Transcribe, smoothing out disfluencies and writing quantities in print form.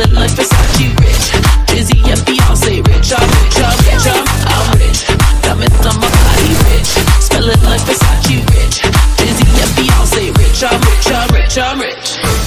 Like Versace rich, Drizzy and Beyonce rich. I'm rich, diamonds on my body rich. Spellin' like Versace rich, Drizzy and Beyonce rich. I'm rich, I'm rich, I'm rich.